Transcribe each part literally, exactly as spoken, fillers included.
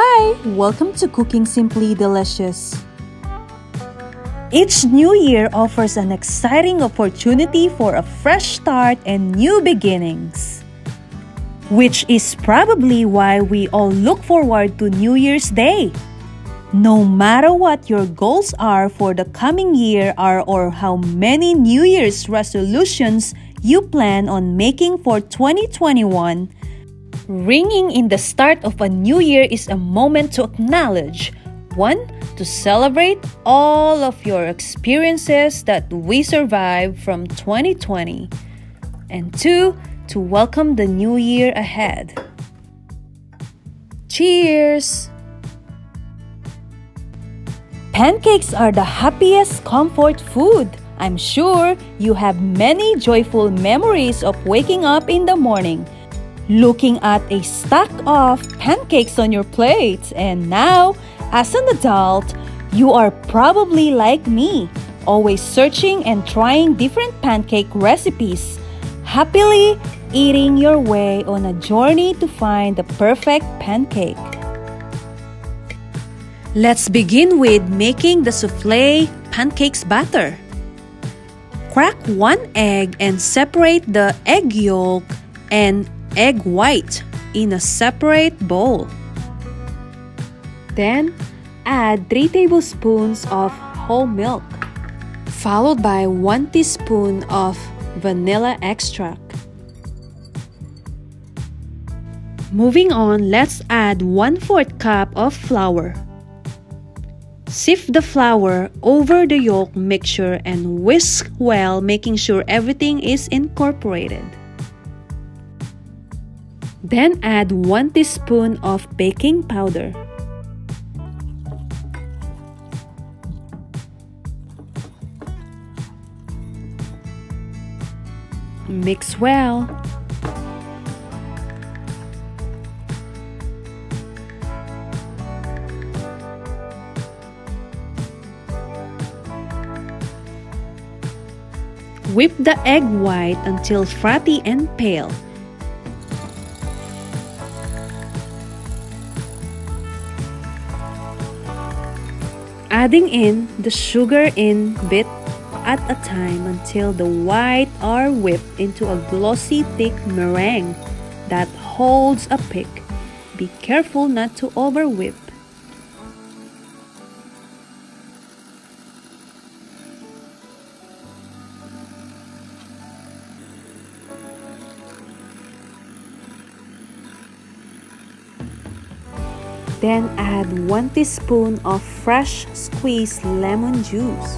Hi! Welcome to Cooking Simply Delicious. Each new year offers an exciting opportunity for a fresh start and new beginnings, which is probably why we all look forward to New Year's Day. No matter what your goals are for the coming year are or how many New Year's resolutions you plan on making for twenty twenty-one, ringing in the start of a new year is a moment to acknowledge, one, to celebrate all of your experiences that we survived from twenty twenty, and two, to welcome the new year ahead. Cheers! Pancakes are the happiest comfort food. I'm sure you have many joyful memories of waking up in the morning, looking at a stack of pancakes on your plate. And now, as an adult, you are probably like me, always searching and trying different pancake recipes, happily eating your way on a journey to find the perfect pancake. Let's begin with making the soufflé pancakes batter. Crack one egg and separate the egg yolk and egg white in a separate bowl. Then, add three tablespoons of whole milk, followed by one teaspoon of vanilla extract. Moving on, let's add one fourth cup of flour. Sift the flour over the yolk mixture and whisk well, making sure everything is incorporated. Then add one teaspoon of baking powder. Mix well. Whip the egg white until frothy and pale. Adding in the sugar in bit at a time until the white are whipped into a glossy thick meringue that holds a peak. Be careful not to over whip. Then add one teaspoon of fresh squeezed lemon juice.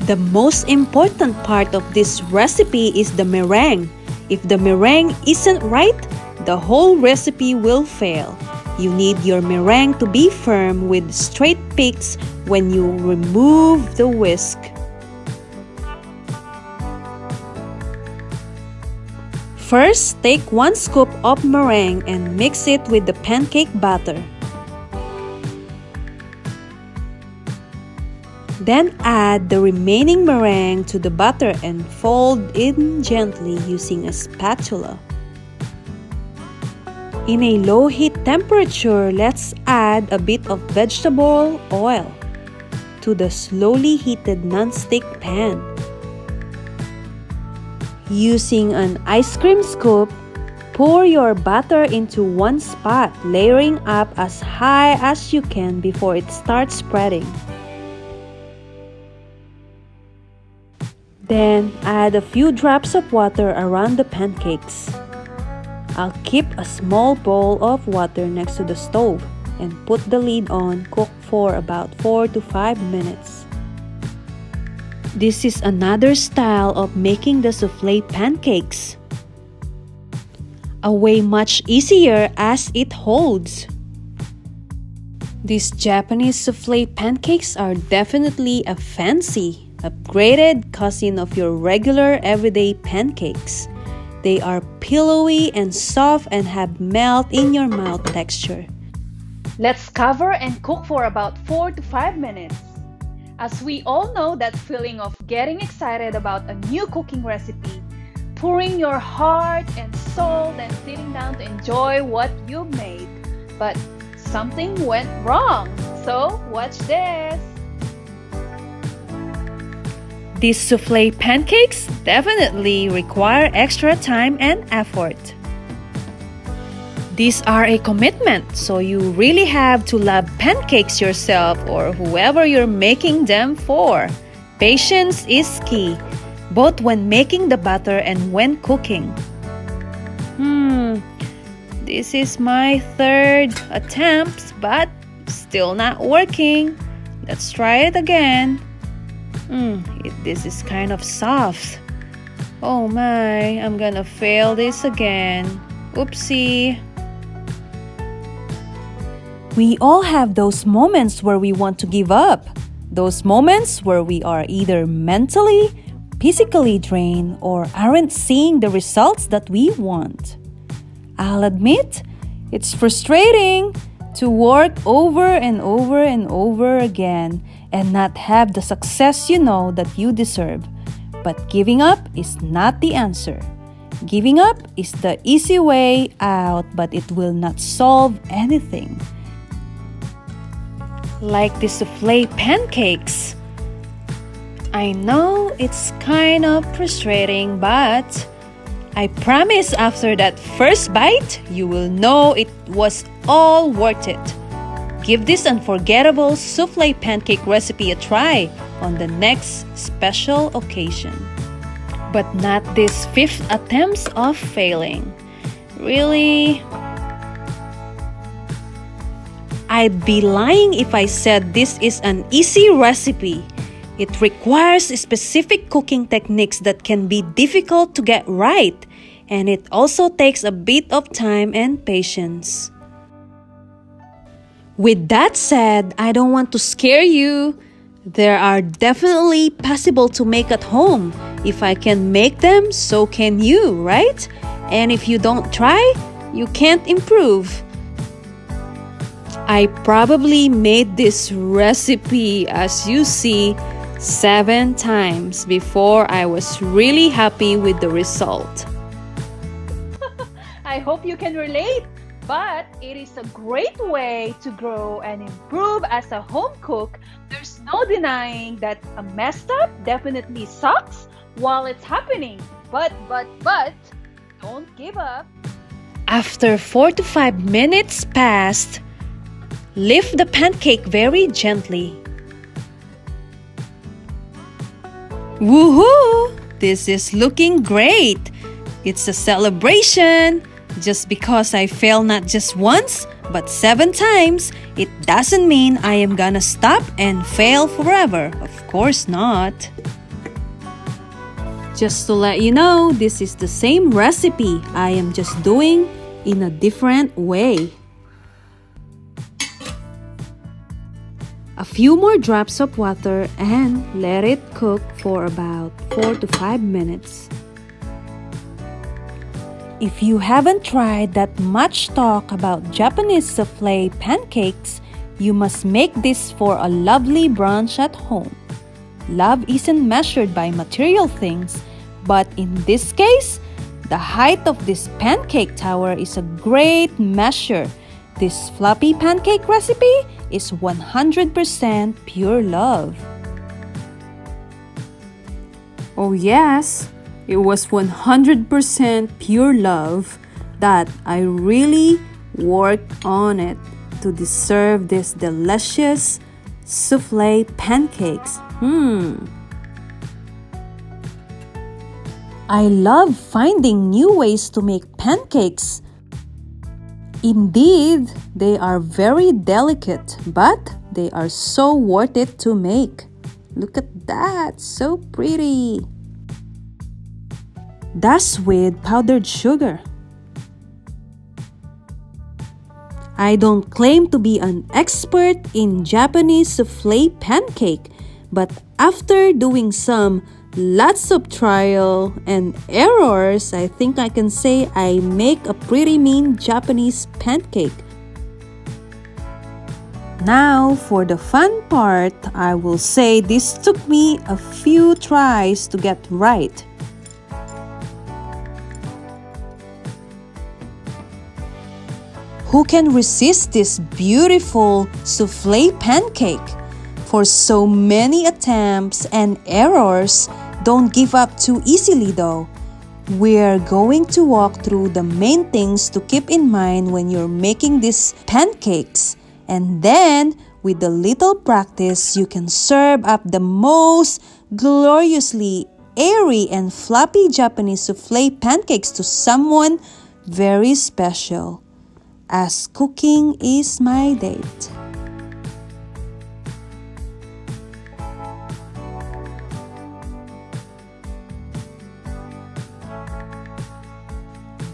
The most important part of this recipe is the meringue. If the meringue isn't right, the whole recipe will fail. You need your meringue to be firm with straight peaks when you remove the whisk. First, take one scoop of meringue and mix it with the pancake batter. Then add the remaining meringue to the batter and fold in gently using a spatula. In a low heat temperature, let's add a bit of vegetable oil to the slowly heated non-stick pan. Using an ice cream scoop, pour your batter into one spot, layering up as high as you can before it starts spreading. Then, add a few drops of water around the pancakes. I'll keep a small bowl of water next to the stove and put the lid on. Cook for about four to five minutes. This is another style of making the soufflé pancakes, a way much easier as it holds. These Japanese soufflé pancakes are definitely a fancy, upgraded cousin of your regular everyday pancakes. They are pillowy and soft and have melt-in-your-mouth texture. Let's cover and cook for about four to five minutes. As we all know that feeling of getting excited about a new cooking recipe, pouring your heart and soul, and sitting down to enjoy what you made. but something went wrong. So watch this. These souffle pancakes definitely require extra time and effort. These are a commitment, so you really have to love pancakes yourself or whoever you're making them for. Patience is key, both when making the batter and when cooking. Hmm, this is my third attempt, but still not working. Let's try it again. Hmm, this is kind of soft. Oh my, I'm gonna fail this again. Oopsie. We all have those moments where we want to give up. Those moments where we are either mentally, physically drained, or aren't seeing the results that we want. I'll admit, it's frustrating to work over and over and over again and not have the success you know that you deserve. But giving up is not the answer. Giving up is the easy way out, but it will not solve anything. Like the souffle pancakes. I know it's kind of frustrating, but I promise after that first bite, you will know it was all worth it. Give this unforgettable souffle pancake recipe a try on the next special occasion. But not this fifth attempt of failing. Really? I'd be lying if I said this is an easy recipe. It requires specific cooking techniques that can be difficult to get right, and it also takes a bit of time and patience. With that said, I don't want to scare you. There are definitely possible to make at home. If I can make them, so can you, right? And if you don't try, you can't improve. I probably made this recipe, as you see, seven times before I was really happy with the result. I hope you can relate, but it is a great way to grow and improve as a home cook. There's no denying that a messed up definitely sucks while it's happening. But, but, but, don't give up. After four to five minutes passed, lift the pancake very gently. Woohoo! This is looking great! It's a celebration! Just because I fail not just once, but seven times, it doesn't mean I am gonna stop and fail forever. Of course not. Just to let you know, this is the same recipe. I am just doing in a different way. A few more drops of water and let it cook for about four to five minutes. If you haven't tried that much talk about Japanese souffle pancakes, you must make this for a lovely brunch at home. Love isn't measured by material things, but in this case, the height of this pancake tower is a great measure. This fluffy pancake recipe is one hundred percent pure love. Oh yes, it was one hundred percent pure love that I really worked on it to deserve these delicious souffle pancakes. Hmm. I love finding new ways to make pancakes. Indeed, they are very delicate, but they are so worth it to make. Look at that, so pretty. That's with powdered sugar. I don't claim to be an expert in Japanese souffle pancake, but after doing some lots of trial and errors, I think I can say I make a pretty mean Japanese pancake. Now for the fun part, I will say this took me a few tries to get right. Who can resist this beautiful soufflé pancake? For so many attempts and errors, don't give up too easily though. We're going to walk through the main things to keep in mind when you're making these pancakes. And then, with a little practice, you can serve up the most gloriously airy and floppy Japanese soufflé pancakes to someone very special. As cooking is my date.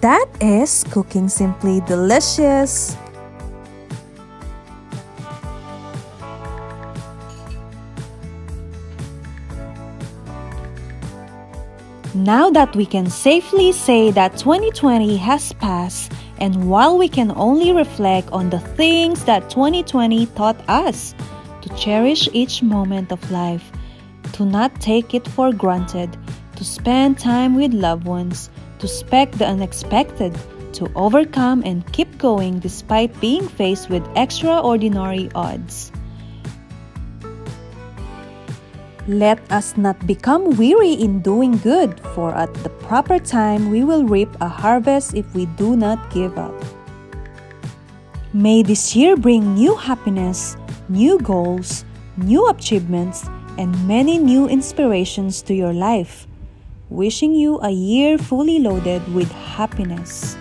That is Cooking Simply Delicious. Now that we can safely say that twenty twenty has passed, and while we can only reflect on the things that twenty twenty taught us, to cherish each moment of life, to not take it for granted, to spend time with loved ones, to expect the unexpected, to overcome and keep going despite being faced with extraordinary odds. Let us not become weary in doing good, for at the proper time we will reap a harvest if we do not give up. May this year bring new happiness, new goals, new achievements, and many new inspirations to your life. Wishing you a year fully loaded with happiness.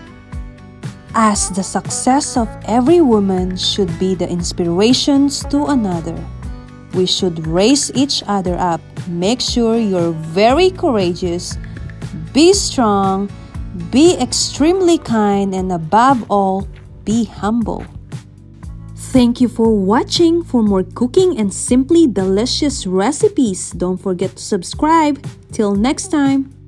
As the success of every woman should be the inspirations to another. We should raise each other up. Make sure you're very courageous. Be strong. Be extremely kind. And above all, be humble. Thank you for watching. For more cooking and simply delicious recipes, don't forget to subscribe. Till next time.